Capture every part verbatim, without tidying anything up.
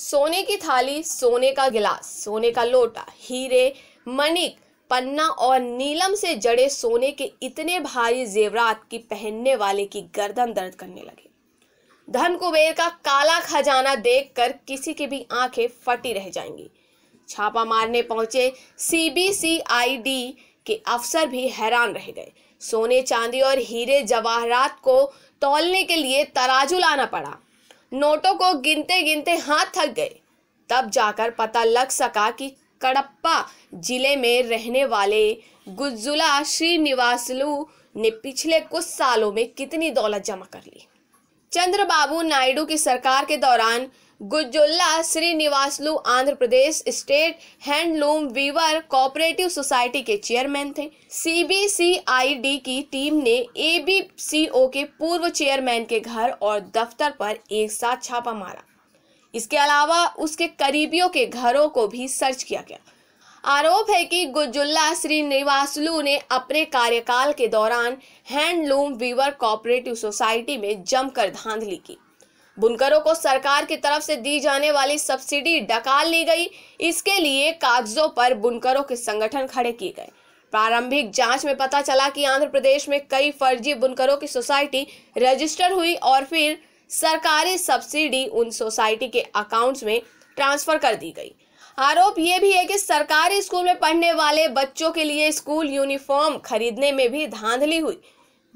सोने की थाली, सोने का गिलास, सोने का लोटा, हीरे, मणिक, पन्ना और नीलम से जड़े सोने के इतने भारी जेवरात की पहनने वाले की गर्दन दर्द करने लगे। धन कुबेर का काला खजाना देखकर किसी की भी आंखें फटी रह जाएंगी। छापा मारने पहुंचे सी बी सी आई डी के अफसर भी हैरान रह गए। सोने, चांदी और हीरे जवाहरात को तौलने के लिए तराजू लाना पड़ा। नोटों को गिनते गिनते हाथ थक गए। तब जाकर पता लग सका कि कडप्पा जिले में रहने वाले गुज्जुला श्रीनिवासुलु ने पिछले कुछ सालों में कितनी दौलत जमा कर ली। चंद्रबाबू नायडू की सरकार के दौरान Gujjula Srinivasulu Andhra Pradesh state handloom weaver cooperative society के चेयरमैन थे। C B C I D की टीम ने ए बी सी ओ के पूर्व चेयरमैन के घर और दफ्तर पर एक साथ छापा मारा। इसके अलावा उसके करीबियों के घरों को भी सर्च किया गया। आरोप है कि गुज्जुला श्रीनिवासुलु ने अपने कार्यकाल के दौरान हैंडलूम वीवर कोऑपरेटिव सोसाइटी में जमकर धांधली की। बुनकरों को सरकार की तरफ से दी जाने वाली सब्सिडी डकाल ली गई। इसके लिए कागजों पर बुनकरों के संगठन खड़े किए गए। प्रारंभिक जांच में पता चला कि आंध्र प्रदेश में कई फर्जी बुनकरों की सोसाइटी रजिस्टर हुई और फिर सरकारी सब्सिडी उन सोसाइटी के अकाउंट्स में ट्रांसफर कर दी गई। आरोप यह भी है कि सरकारी स्कूल में पढ़ने वाले बच्चों के लिए स्कूल यूनिफॉर्म खरीदने में भी धांधली हुई।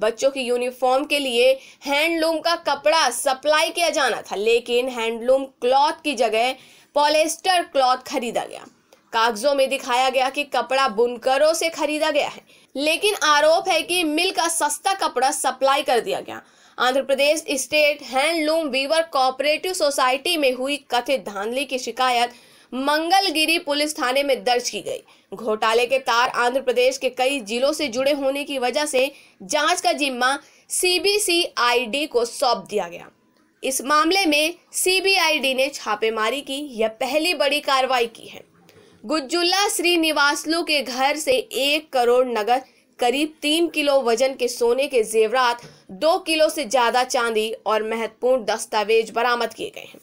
बच्चों की यूनिफॉर्म के लिए हैंडलूम का कपड़ा सप्लाई किया जाना था, लेकिन हैंडलूम क्लॉथ की जगह पॉलिएस्टर क्लॉथ खरीदा गया। कागजों में दिखाया गया कि कपड़ा बुनकरों से खरीदा गया है, लेकिन आरोप है कि मिल का सस्ता कपड़ा सप्लाई कर दिया गया। Andhra Pradesh state handloom weaver cooperative society में हुई कथित धांधली की शिकायत मंगलगिरी पुलिस थाने में दर्ज की गई। घोटाले के तार आंध्र प्रदेश के कई जिलों से जुड़े होने की वजह से जांच का जिम्मा सी बी सी आई डी को सौंप दिया गया। इस मामले में सी बी आई डी ने छापेमारी की। यह पहली बड़ी कार्रवाई की है। गुज्जुला श्रीनिवासुलु के घर से एक करोड़ नगद, करीब तीन किलो वजन के सोने के जेवरात, दो किलो से ज्यादा चांदी और महत्वपूर्ण दस्तावेज बरामद किए गए हैं।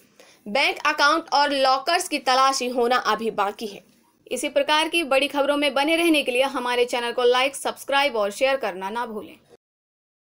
बैंक अकाउंट और लॉकर्स की तलाशी होना अभी बाकी है। इसी प्रकार की बड़ी खबरों में बने रहने के लिए हमारे चैनल को लाइक, सब्सक्राइब और शेयर करना ना भूलें।